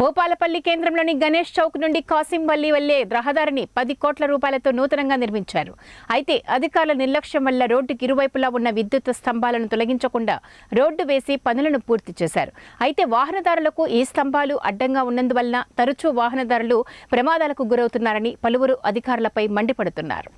భూపాలపల్లి కేంద్రంలోని గణేష్ చౌక్ నుండి కాసింపల్లి వెళ్లే రహదారిని 10 కోట్ల రూపాయలతో నూతనంగా నిర్మించారు. అయితే అధికారుల నిర్లక్ష్యం వల్ల రోడ్డుకి ఇరువైపులా ఉన్న విద్యుత్ స్తంభాలను తొలగించకుండా రోడ్డు వేసి పనులను పూర్తి చేశారు. అయితే వాహనదారులకు ఈ స్తంభాలు అడ్డంగా ఉన్నందువల్ల తరచూ వాహనదారులు ప్రమాదాలకు గురవుతున్నారని పలువురు అధికారులపై మండిపడుతున్నారు.